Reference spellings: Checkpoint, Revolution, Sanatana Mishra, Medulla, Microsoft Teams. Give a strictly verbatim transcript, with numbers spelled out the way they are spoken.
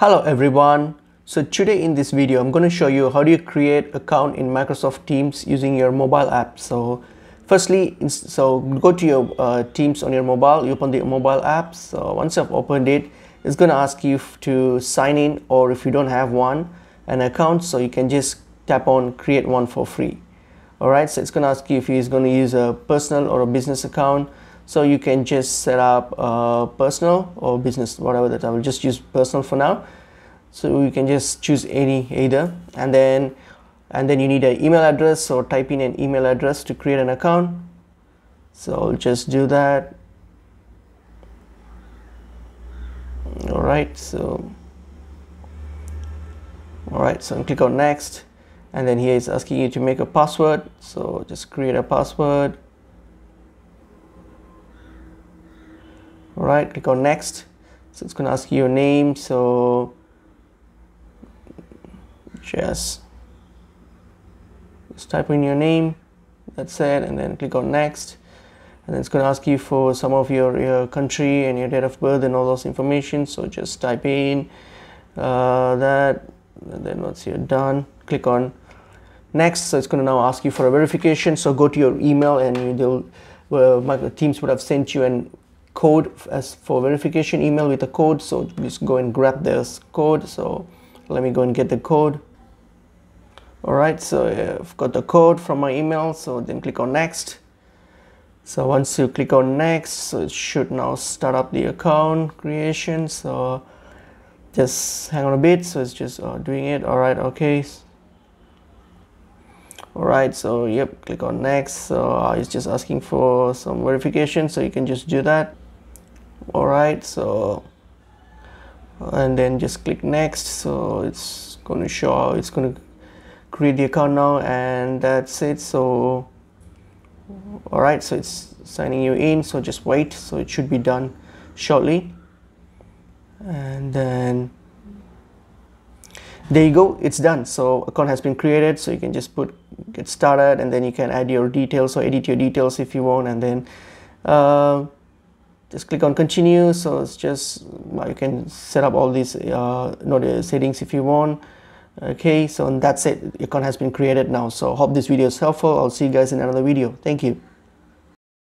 Hello everyone. So today in this video I'm going to show you how do you create an account in Microsoft Teams using your mobile app. So firstly, so go to your uh, Teams on your mobile, you open the mobile app. So once you've opened it, it's going to ask you to sign in, or if you don't have one an account, so you can just tap on create one for free. Alright, so it's going to ask you if you're going to use a personal or a business account. So you can just set up uh, personal or business, whatever that. I will just use personal for now. So you can just choose any either, and then and then you need an email address, or so type in an email address to create an account. So I'll just do that. All right, so all right, so I'll click on next, and then here it's asking you to make a password. So just create a password. Alright, click on next. So it's going to ask you your name. So just, just type in your name. That's it. And then click on next. And then it's going to ask you for some of your, your country and your date of birth and all those information. So just type in uh, that. And then once you're done, click on next. So it's going to now ask you for a verification. So go to your email, and they'll, well, Microsoft Teams would have sent you an code as for verification email with a code. So just go and grab this code. So let me go and get the code. All right, so I've got the code from my email. So then click on next. So once you click on next, so it should now start up the account creation. So just hang on a bit. So it's just uh, doing it. All right, okay. All right, so yep, click on next. So uh, it's just asking for some verification. So you can just do that. All right, so and then just click next. So it's going to show, it's going to create the account now, and that's it. So all right, so it's signing you in. So just wait. So it should be done shortly. And then there you go, it's done. So account has been created. So you can just put get started, and then you can add your details or edit your details if you want, and then uh, just click on continue. So it's just you can set up all these uh, not uh, settings if you want. Okay, so and that's it, your account has been created now. So hope this video is helpful. I'll see you guys in another video. Thank you.